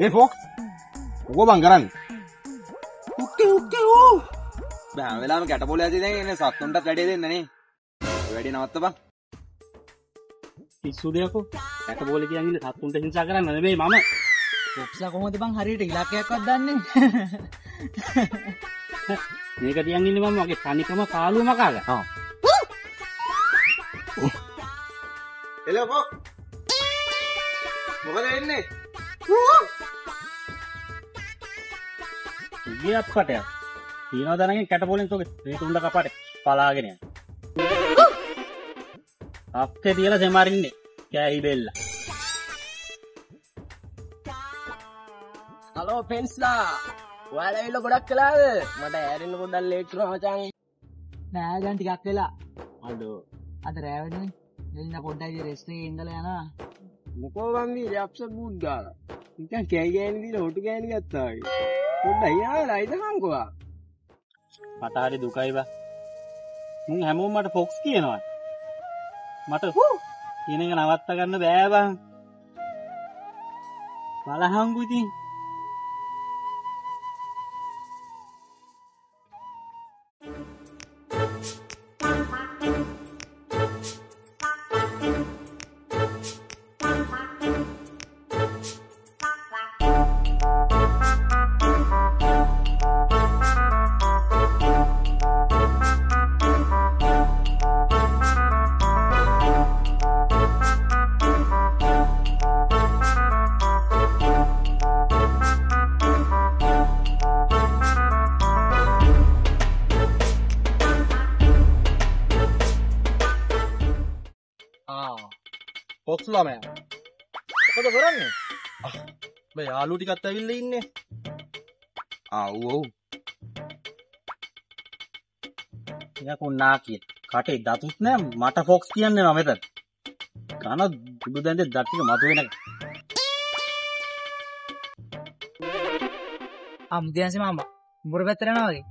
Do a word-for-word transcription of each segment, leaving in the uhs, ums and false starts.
Evo, gue banggaran. Oke oke oh. Nah, belum kita boleh aja deh ini satu unta jadi deh nani. Jadi nawat apa? Isu dia kok. Kita boleh kita ini satu unta hinsa keran nani be mama. Kopsa kamu tuh bang hari ini laki aku dani. Nih kata yang ini mama kita tani kamu kalu maka ga? Oh. Hello kok. Mau kalian ini? ये आप cut है तीनों दाना के कैटाबोलिंग तो rate उंडा कपाटे पाला आगे नहीं आपके दिया ला जेमारिंग ने क्या ही बेल ला हेलो फ्रेंड्स ला वाला ये लोग उड़ाक कला है मत यार इन लोगों डल लेट रहा जाएं मैं जान ठीक आपके ला आलो अदर है वजन जिन्ना पोड़ा ये रेस्टोरेंट इंडल है ना मुको बंदी ये आपसे बूढ़ गाला इतना क्या क्या इनकी रोटी क्या इनका ताई Udah lah itu kan gua. Matahari duka iba. Mung hemu mat fox kiyenawa. Mata huh. Ini nawatta ganna bæ bang. Balahangu ithin. Boxlah me. Apa tuh koran nih? Ah, me alu tiga tayil ini. Ah, wow. Ya kau nak ya? Kate datus nih, mata fox kian nih mameter. Karena bukan deh dati ke matu ini. Amdian sih mama, murbeteran lagi.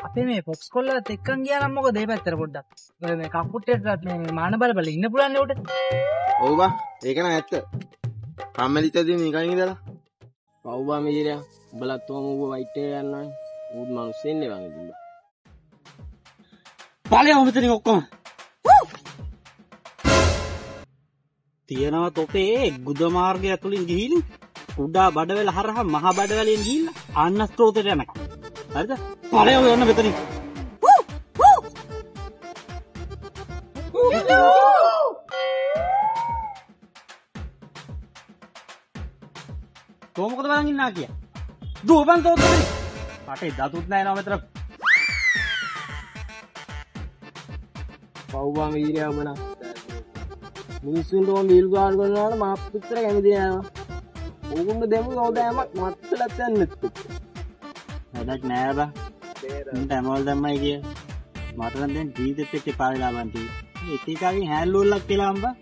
Apa me fox kolla tekan dia nama kau deh beter bodoh. Me kaputet rat me mana bal bal ini pulang lewat. Oba, ikan ayat. Kami lihat di nikah ini dah. Oba meja dia, belat tua mau buat itu kan, udah manusia ni bang itu. Paling aku betul ni okam. Tiada nama tope, gudam harga tulin gil, kuda badai bela harha, maha badai bela gil, anas trote dia nak. Ada, paling aku orang betul ni. Kamu kata barang ini nak ya? Dua bang tuh tuh. Kata datut naik nama terus. Kau bang ini apa nak? Musim tuh ambil gaun gaun orang maaf picture yang ini dia. Orang tuh demo kau dah emak mati lah tenet. Ada kenapa bah? Ini demo demo mai dia. Mati nanti di dete kepala lawan dia. Ini kali hello lak kelam bah.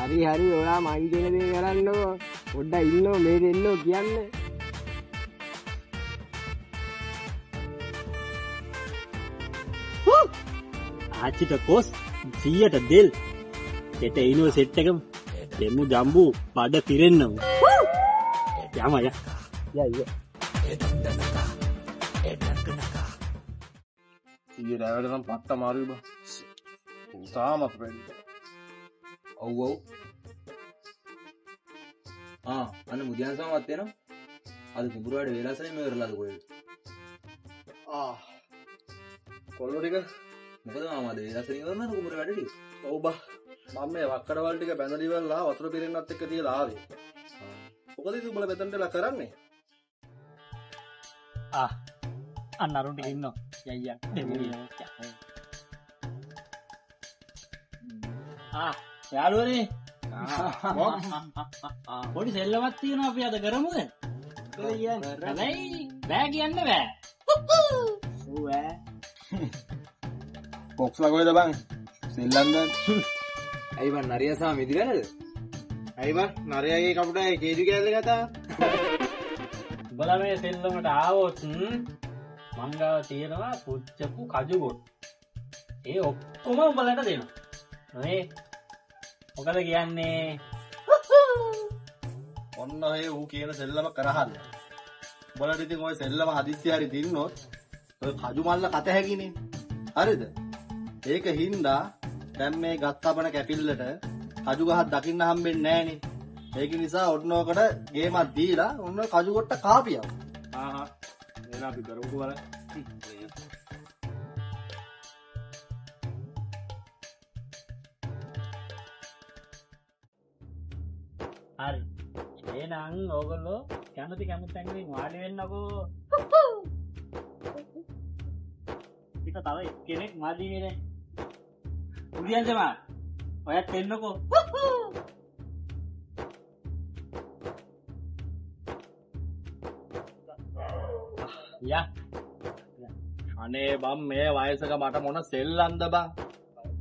Hari hari orang main game ni orang no. Udah ilno, mere ilno, kianne. Huh? Aci tak kos, dia tak del. Kita ilno settegam, demu jambu pada piren nang. Huh? Jama ya, ya iya. Iya, dah ada orang patta maru bah. Sama friend. Oh wow. Ah, anu mudian sama mati no? Aduh, timbul ada bela saya mau berlalu kau itu. Ah, kalau dia, muka tu mama deh, bela saya ni orang aku mula ada di. Oh bah, mama wakar awal dia bandar dia lah, waktu piring nanti kerja lah deh. Muka tu boleh betul dia lakaran ni. Ah, an narun dia no, ya ya, timbul ya. Ah, ya lu ni. Bodi selamat tiup apa ada garam kan? Kalian, kalian, bagian mana? Suwe. Box lagu itu bang, Selamat. Aiban Naria sama itu kan? Aiban Naria ini kamu dah keju kaya lekata. Bala me Selamat awot, mangga tienna, pucuk kaju bot. Eh, kuma bala itu tienna. Nih. Oke lagi ya nih. ඔන්න ඔය ඌ කියන සෙල්ලම කරහල්ල. උඹලට ඉතින් ඔය සෙල්ලම හදිස්සිය හරි දින්නොත් ඔය කඩු මල්ල කත හැගිනේ. හරිද? ඒක හින්දා දැන් මේ ගත්තබන කැපිල්ලට කඩු ගහක් දකින්න හම්බෙන්නේ නැහනේ. ඒක නිසා ඔන්නෝකට ගේමක් දීලා ඔන්න කඩු කොට කාපියක්. ආහා. එන අපි කරමුකෝ බලන්න. hari, ini nang ogol kamu tuh kamu tenggeling malin aku, kita tahu kene malin ini, ulian cuma, kayak tenggeling aku, ya, aneh bam, eh, wajah segala mata mana selan dah bah,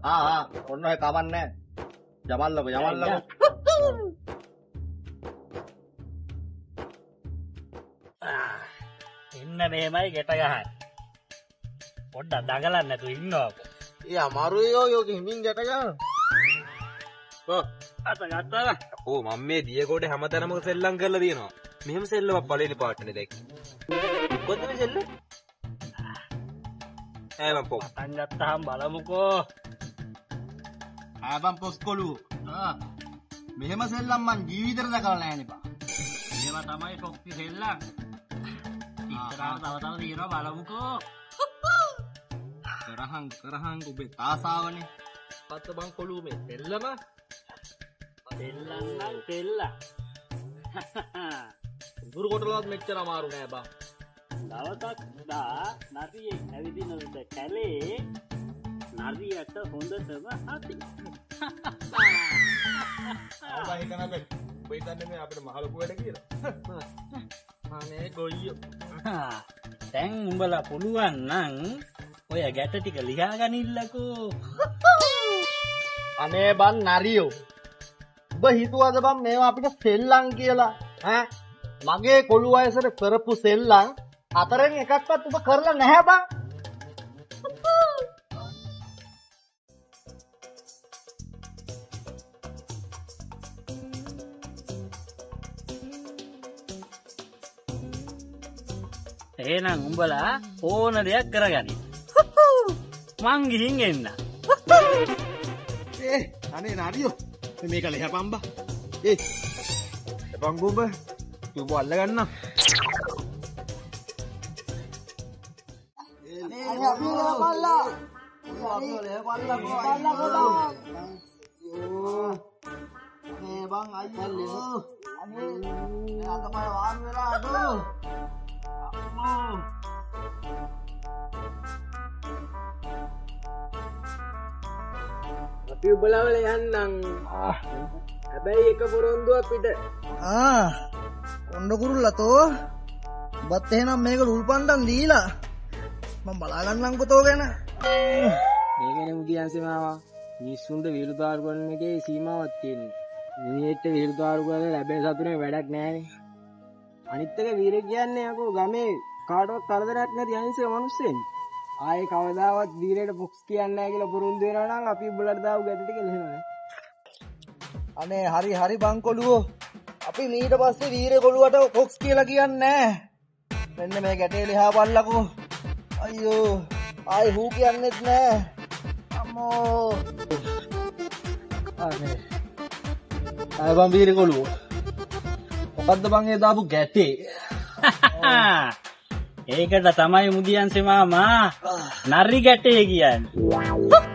ah, orang yang kawan nih, jamal lah, jamal lah. Inna memai kita gahan. Udah dagalan itu inna. Iya maru yo yo kimin kita gahan. Oh, ata gatta lah. Oh, mamme dia kode hama tanam ke sellang kerla dia no. Miham sello bappale li partne dek. Kode me sello? Eh bampo. Atan gatta ham balamu ko. Ah bampo skolu. Ah, miham sellang man jiwidar dagalan yani pa. Miham tamai kokti sellang. Terang tawa-tawa dira balamuko. Terang terang kube tasawa nih. Patto bang kolume tella ma. Tella nang tella. Duru kotalawat mechchara maru ne ba. Dawatak da nariye avidina unda kale. Nariyata honda sama hati. Oba hitana be. Oba hitanne me apita maha loku weda kiyala. Ane goyo. Teng umbala puluan nang oya gata tika liha ganillako. Ane ban nariyo. Uba hituwada ban mewa apita sellang kiyala. Ha? Mage kolu ayasara karapu sellang ataren ekakpat uba karala naha ba? එහෙනම් උඹලා ඕන දෙයක් කරගනි. මං ගිහින් එන්න. ඒ අනේ නාරියෝ මේක ලෙහපම් බා. ඒ බංගු උඹ උඹ අල්ල ගන්න. ඒ අපි ලබලා. අපි ලබලා කොල්ලා. යෝ මේ බං අයියෝ. අනේ එයාට මම වාර වෙලා අඩෝ. Oh. Tapi belawal yang nang, ah, abai eka porondo apida. Ah, ondo guru lato, batte na mega lulpandang diila, membalagan nang betul kan? Mega ni mungkin sih mama, ni sunde virudar gol ni ke sima watin, ni ete virudar gol ni abai satu ni berak nai. Anitnya virgyannya aku game කාටවත් කරදරයක් නැති අහිංසක මිනිස්සෙන් ආයේ කවදාවත් වීරයට box කියන්නේ නැහැ කියලා පුරුදු වෙනවා නම් අපි උඹලට දාව ගැටි ටික ලෙහෙනවා අනේ හරි හරි බංකොළුවෝ අපි ඊට පස්සේ වීරේ කොළුවට බොක්ස් කියලා කියන්නේ නැහැ මෙන්න මේ ගැටේ ලිහා බලලකෝ අයියෝ ආයේ හූ කියන්නේත් නැහැ අම්මෝ අනේ ආයේ බං වීරේ කොළුවෝ මොකද්ද බං ඒ දාපු ගැටේ ඒකට තමයි මුදියන්සේ මාමා නරි ගැටේ කියන්නේ